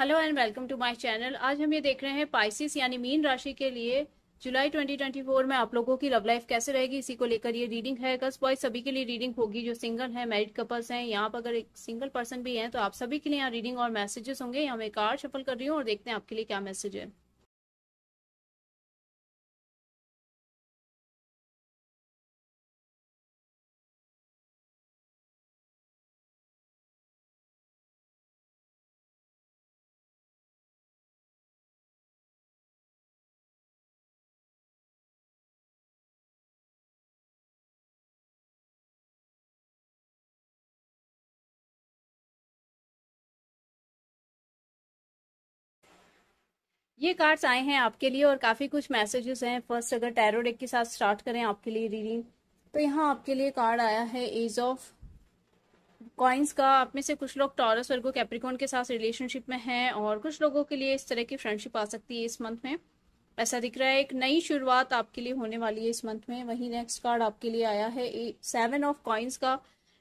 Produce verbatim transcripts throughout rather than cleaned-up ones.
Hello and welcome to my channel. आज हम ये देख रहे हैं पाइसिस यानी मीन राशि के लिए जुलाई दो हज़ार चौबीस में आप लोगों की लव लाइफ कैसे रहेगी, इसी को लेकर ये रीडिंग है। गर्ल्स बॉयज सभी के लिए रीडिंग होगी, जो सिंगल है, मैरिड कपल्स हैं, यहाँ पर अगर एक सिंगल पर्सन भी हैं तो आप सभी के लिए यहाँ रीडिंग और मैसेजेस होंगे। यहाँ मैं कार्ड शफल कर रही हूँ और देखते हैं आपके लिए क्या मैसेज है। ये कार्ड्स आए हैं आपके लिए और काफी कुछ मैसेजेस हैं। फर्स्ट अगर टैरो डेक के साथ स्टार्ट करें आपके लिए रीडिंग, तो यहाँ आपके लिए कार्ड आया है एज ऑफ कॉइंस का। आप में से कुछ लोग टॉरस, वर्गो, कैप्रिकॉन के साथ रिलेशनशिप में हैं और कुछ लोगों के लिए इस तरह की फ्रेंडशिप आ सकती है इस मंथ में। ऐसा दिख रहा है एक नई शुरुआत आपके लिए होने वाली है इस मंथ में। वहीं नेक्स्ट कार्ड आपके लिए आया है सेवन ऑफ कॉइंस का।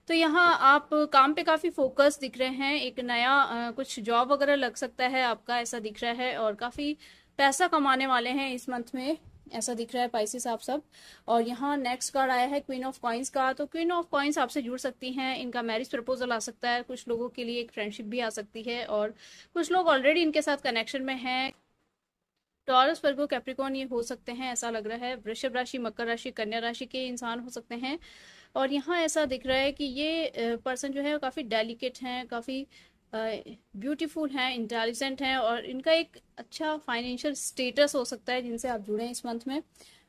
तो यहाँ आप काम पे काफ़ी फोकस दिख रहे हैं। एक नया आ, कुछ जॉब वगैरह लग सकता है आपका, ऐसा दिख रहा है, और काफ़ी पैसा कमाने वाले हैं इस मंथ में, ऐसा दिख रहा है पाइसिस आप सब। और यहाँ नेक्स्ट कार्ड आया है क्वीन ऑफ कॉइंस का। तो क्वीन ऑफ कॉइंस आपसे जुड़ सकती हैं, इनका मैरिज प्रपोजल आ सकता है, कुछ लोगों के लिए एक फ्रेंडशिप भी आ सकती है और कुछ लोग ऑलरेडी इनके साथ कनेक्शन में हैं। टॉरस, वर्गो, कैप्रिकॉन ये हो सकते हैं, ऐसा लग रहा है। वृषभ राशि, मकर राशि, कन्या राशि के इंसान हो सकते हैं। और यहाँ ऐसा दिख रहा है कि ये पर्सन जो है काफ़ी डेलिकेट हैं, काफ़ी ब्यूटीफुल हैं, इंटेलिजेंट हैं और इनका एक अच्छा फाइनेंशियल स्टेटस हो सकता है जिनसे आप जुड़े हैं इस मंथ में।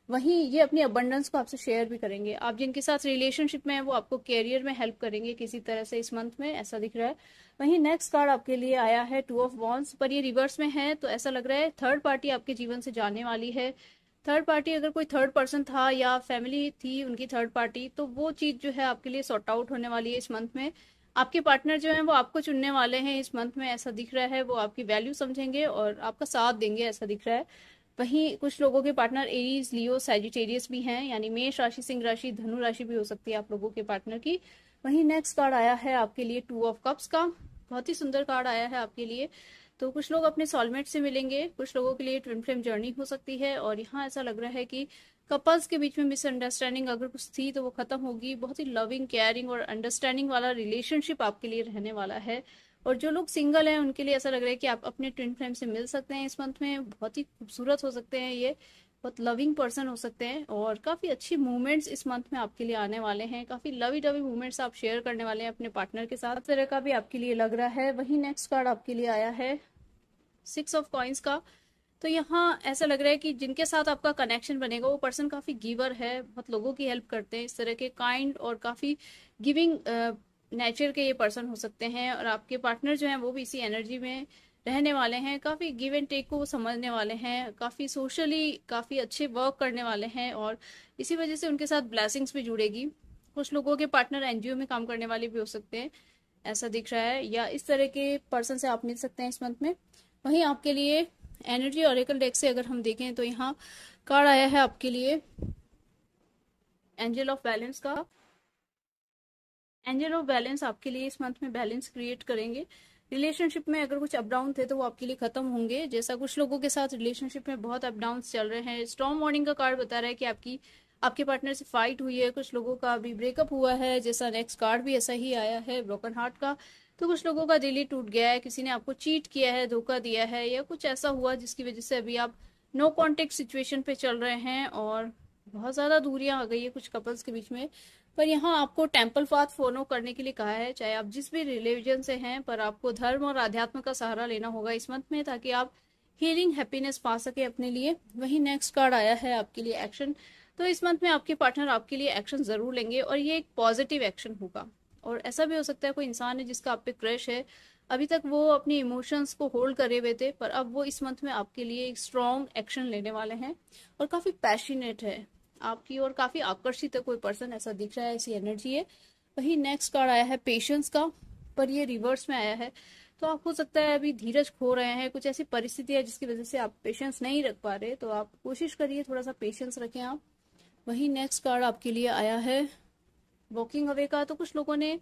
वहीं ये अपनी अबंडेंस को आपसे शेयर भी करेंगे। आप जिनके साथ रिलेशनशिप में हैं वो आपको कैरियर में हेल्प करेंगे किसी तरह से इस मंथ में, ऐसा दिख रहा है। वहीं नेक्स्ट कार्ड आपके लिए आया है टू ऑफ वॉन्ड्स, पर ये रिवर्स में है तो ऐसा लग रहा है थर्ड पार्टी आपके जीवन से जाने वाली है। थर्ड पार्टी अगर कोई थर्ड पर्सन था या फैमिली थी उनकी थर्ड पार्टी, तो वो चीज़ जो है आपके लिए सॉर्ट आउट होने वाली है इस मंथ में। आपके पार्टनर जो हैं वो आपको चुनने वाले हैं इस मंथ में, ऐसा दिख रहा है। वो आपकी वैल्यू समझेंगे और आपका साथ देंगे, ऐसा दिख रहा है। वहीं कुछ लोगों के पार्टनर एरीज, लियो, सैजिटेरियस भी हैं, यानी मेष राशि, सिंह राशि, धनु राशि भी हो सकती है आप लोगों के पार्टनर की। वहीं नेक्स्ट कार्ड आया है आपके लिए टू ऑफ कप्स का। बहुत ही सुंदर कार्ड आया है आपके लिए। तो कुछ लोग अपने सोलमेट से मिलेंगे, कुछ लोगों के लिए ट्विन फ्लेम जर्नी हो सकती है। और यहाँ ऐसा लग रहा है कि कपल्स के बीच में मिसअंडरस्टैंडिंग अगर कुछ थी तो वो खत्म होगी। बहुत ही लविंग, केयरिंग और अंडरस्टैंडिंग वाला रिलेशनशिप आपके लिए रहने वाला है। और जो लोग सिंगल हैं उनके लिए ऐसा लग रहा है कि आप अपने ट्विन फ्लेम से मिल सकते हैं इस मंथ में। बहुत ही खूबसूरत हो सकते हैं ये, बहुत लविंग पर्सन हो सकते हैं और काफ़ी अच्छी मूवमेंट्स इस मंथ में आपके लिए आने वाले हैं। काफ़ी लवी डवी मूवमेंट्स आप शेयर करने वाले हैं अपने पार्टनर के साथ, तरह का भी आपके लिए लग रहा है। वहीं नेक्स्ट कार्ड आपके लिए आया है सिक्स ऑफ कॉइंस का। तो यहाँ ऐसा लग रहा है कि जिनके साथ आपका कनेक्शन बनेगा वो पर्सन काफ़ी गिवर है, बहुत लोगों की हेल्प करते हैं, इस तरह के काइंड और काफ़ी गिविंग नेचर के ये पर्सन हो सकते हैं। और आपके पार्टनर जो हैं वो भी इसी एनर्जी में रहने वाले हैं, काफ़ी गिव एंड टेक को वो समझने वाले हैं, काफ़ी सोशली काफ़ी अच्छे वर्क करने वाले हैं और इसी वजह से उनके साथ ब्लेसिंग्स भी जुड़ेगी। कुछ लोगों के पार्टनर एनजीओ में काम करने वाले भी हो सकते हैं, ऐसा दिख रहा है, या इस तरह के पर्सन से आप मिल सकते हैं इस मंथ में। वहीं आपके लिए एनर्जी ऑरेकल डेक से अगर हम देखें तो यहाँ कार्ड आया है आपके लिए एंजल ऑफ बैलेंस का। एंजल ऑफ बैलेंस आपके लिए इस मंथ में बैलेंस क्रिएट करेंगे। रिलेशनशिप में अगर कुछ अपडाउन थे तो वो आपके लिए खत्म होंगे। जैसा कुछ लोगों के साथ रिलेशनशिप में बहुत अपडाउन्स चल रहे हैं। स्टॉर्म वार्निंग का कार्ड बता रहा है कि आपकी आपके पार्टनर से फाइट हुई है, कुछ लोगों का अभी ब्रेकअप हुआ है, जैसा नेक्स्ट कार्ड भी ऐसा ही आया है ब्रोकन हार्ट का। तो कुछ लोगों का दिल ही टूट गया है, किसी ने आपको चीट किया है, धोखा दिया है या कुछ ऐसा हुआ जिसकी वजह से अभी आप नो कॉन्टेक्ट सिचुएशन पे चल रहे हैं और बहुत ज़्यादा दूरियां आ गई है कुछ कपल्स के बीच में। पर यहाँ आपको टेम्पल पाथ फॉलो करने के लिए कहा है, चाहे आप जिस भी रिलीजन से हैं, पर आपको धर्म और आध्यात्म का सहारा लेना होगा इस मंथ में ताकि आप हीलिंग, हैप्पीनेस पा सके अपने लिए। वहीं नेक्स्ट कार्ड आया है आपके लिए एक्शन। तो इस मंथ में आपके पार्टनर आपके लिए एक्शन ज़रूर लेंगे और ये एक पॉजिटिव एक्शन होगा। और ऐसा भी हो सकता है कोई इंसान है जिसका आप पे क्रश है, अभी तक वो अपने इमोशंस को होल्ड करे हुए थे, पर अब वो इस मंथ में आपके लिए एक स्ट्रॉन्ग एक्शन लेने वाले हैं और काफ़ी पैशनेट है आपकी और काफ़ी आकर्षित है कोई पर्सन, ऐसा दिख रहा है, ऐसी एनर्जी है। वही नेक्स्ट कार्ड आया है पेशेंस का, पर ये रिवर्स में आया है। तो आप हो सकता है अभी धीरज खो रहे हैं, कुछ ऐसी परिस्थिति है जिसकी वजह से आप पेशेंस नहीं रख पा रहे, तो आप कोशिश करिए थोड़ा सा पेशेंस रखें आप। वही नेक्स्ट कार्ड आपके लिए आया है वॉकिंग अवे का। तो कुछ लोगों ने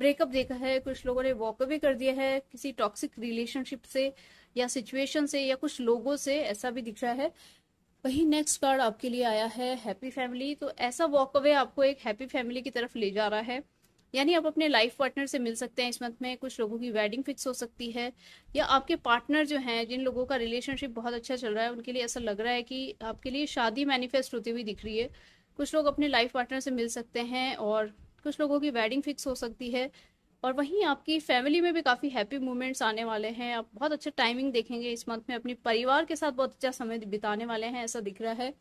ब्रेकअप देखा है, कुछ लोगों ने वॉकअवे कर दिया है किसी टॉक्सिक रिलेशनशिप से या सिचुएशन से या कुछ लोगों से, ऐसा भी दिख रहा है। वही नेक्स्ट कार्ड आपके लिए आया है हैप्पी फैमिली, तो ऐसा वॉकअवे आपको एक हैप्पी फैमिली की तरफ ले जा रहा है, यानी आप अपने लाइफ पार्टनर से मिल सकते हैं इस मंथ में। कुछ लोगों की वेडिंग फिक्स हो सकती है, या आपके पार्टनर जो हैं जिन लोगों का रिलेशनशिप बहुत अच्छा चल रहा है उनके लिए ऐसा लग रहा है कि आपके लिए शादी मैनिफेस्ट होती हुई दिख रही है। कुछ लोग अपने लाइफ पार्टनर से मिल सकते हैं और कुछ लोगों की वेडिंग फिक्स हो सकती है। और वहीं आपकी फैमिली में भी काफ़ी हैप्पी मोमेंट्स आने वाले हैं, आप बहुत अच्छा टाइमिंग देखेंगे इस मंथ में, अपने परिवार के साथ बहुत अच्छा समय बिताने वाले हैं, ऐसा दिख रहा है।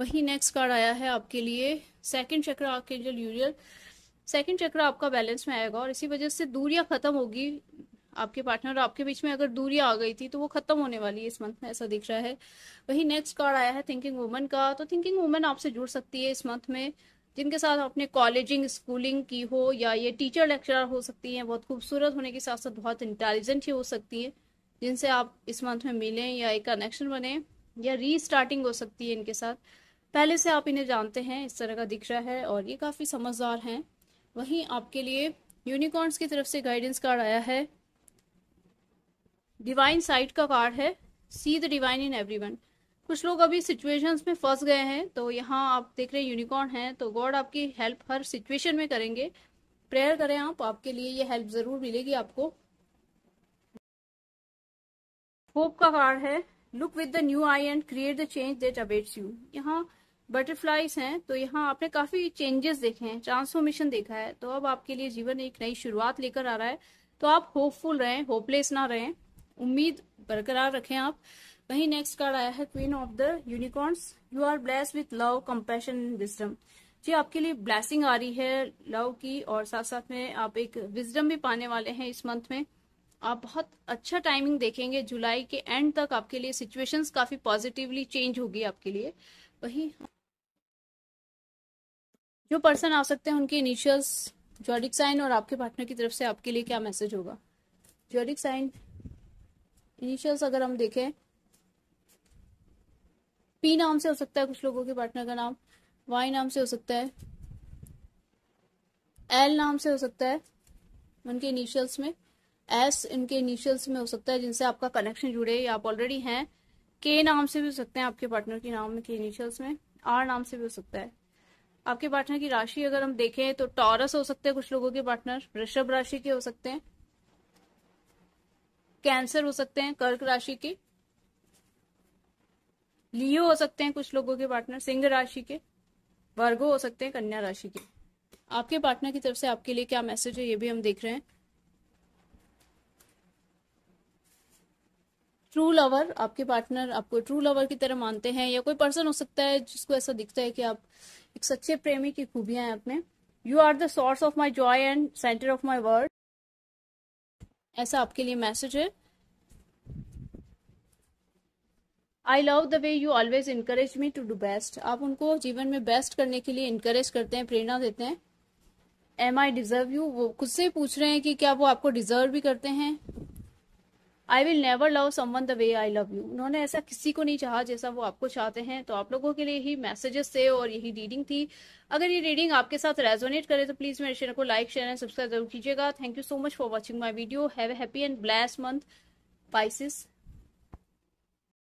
वहीं नेक्स्ट कार्ड आया है आपके लिए सेकेंड चक्र आर्कएंजल यूरियल। सेकेंड चक्र आपका बैलेंस में आएगा और इसी वजह से दूरियां खत्म होगी। आपके पार्टनर और आपके बीच में अगर दूरियां आ गई थी तो वो खत्म होने वाली है इस मंथ में, ऐसा दिख रहा है। वही नेक्स्ट कार्ड आया है थिंकिंग वुमन का, तो थिंकिंग वुमन आपसे जुड़ सकती है इस मंथ में, जिनके साथ आपने कॉलेजिंग स्कूलिंग की हो, या ये टीचर लेक्चरर हो सकती हैं, बहुत खूबसूरत होने के साथ साथ बहुत इंटेलिजेंट ही हो सकती है, जिनसे आप इस मंथ में मिलें या एक कनेक्शन बने, या रीस्टार्टिंग हो सकती है इनके साथ। पहले से आप इन्हें जानते हैं, इस तरह का दिख रहा है, और ये काफ़ी समझदार हैं। वहीं आपके लिए यूनिकॉर्न्स की तरफ से गाइडेंस कार्ड आया है, डिवाइन साइट का कार्ड है, see the divine in everyone. कुछ लोग अभी सिचुएशंस में फंस गए हैं, तो यहाँ आप देख रहे हैं यूनिकॉर्न हैं, तो गॉड आपकी हेल्प हर सिचुएशन में करेंगे। प्रेयर करें आप, आपके लिए ये हेल्प जरूर मिलेगी आपको। होप का कार्ड है, look with the new eye and create the change that awaits you. यहाँ बटरफ्लाइज हैं, तो यहाँ आपने काफी चेंजेस देखे हैं, ट्रांसफॉर्मेशन देखा है, तो अब आपके लिए जीवन एक नई शुरुआत लेकर आ रहा है। तो आप होपफुल रहें, होपलेस ना रहें, उम्मीद बरकरार रखें आप। वहीं नेक्स्ट कार्ड आया है queen of the unicorns, you are blessed with love, compassion and wisdom. जी आपके लिए ब्लेसिंग आ रही है लव की, और साथ साथ में आप एक विजडम भी पाने वाले हैं इस मंथ में। आप बहुत अच्छा टाइमिंग देखेंगे, जुलाई के एंड तक आपके लिए सिचुएशंस काफी पॉजिटिवली चेंज होगी आपके लिए। वहीं जो पर्सन आ सकते हैं उनके इनिशियल्स, जॉडिक साइन, और आपके पार्टनर की तरफ से आपके लिए क्या मैसेज होगा। जॉडिक साइन इनिशियल्स अगर हम देखें, पी नाम से हो सकता है कुछ लोगों के पार्टनर का नाम, वाई नाम से हो सकता है, एल नाम से हो सकता है उनके इनिशियल्स में, एस इनके इनिशियल्स में हो सकता है जिनसे आपका कनेक्शन जुड़े या आप ऑलरेडी हैं, के नाम से भी हो सकते हैं आपके पार्टनर के नाम के इनिशियल्स में, आर नाम से भी हो सकता है। आपके पार्टनर की राशि अगर हम देखें तो टॉरस हो सकते हैं कुछ लोगों के पार्टनर, वृषभ राशि के हो सकते हैं, कैंसर हो सकते हैं, कर्क राशि के, लियो हो सकते हैं कुछ लोगों के पार्टनर, सिंह राशि के, वर्गो हो सकते हैं, कन्या राशि के। आपके पार्टनर की तरफ से आपके लिए क्या मैसेज है ये भी हम देख रहे हैं। ट्रू लवर, आपके पार्टनर आपको ट्रू लवर की तरह मानते हैं, या कोई पर्सन हो सकता है जिसको ऐसा दिखता है कि आप एक सच्चे प्रेमी की खूबियां हैं आप में। You are the source of my joy and centre of my world, ऐसा आपके लिए मैसेज है। I love the way you always encourage me to do best, आप उनको जीवन में बेस्ट करने के लिए इनकरेज करते हैं, प्रेरणा देते हैं। एम आई डिजर्व यू, वो खुद से पूछ रहे हैं कि क्या वो आपको डिजर्व भी करते हैं। I will never love someone the way I love you, उन्होंने ऐसा किसी को नहीं चाहा जैसा वो आपको चाहते हैं। तो आप लोगों के लिए यही मैसेजेस थे और यही रीडिंग थी। अगर ये रीडिंग आपके साथ रेजोनेट करे तो प्लीज मेरे चैनल को लाइक, शेयर एंड सब्सक्राइब जरूर कीजिएगा। Thank you so much for watching my video. Have a happy and blessed month Pisces.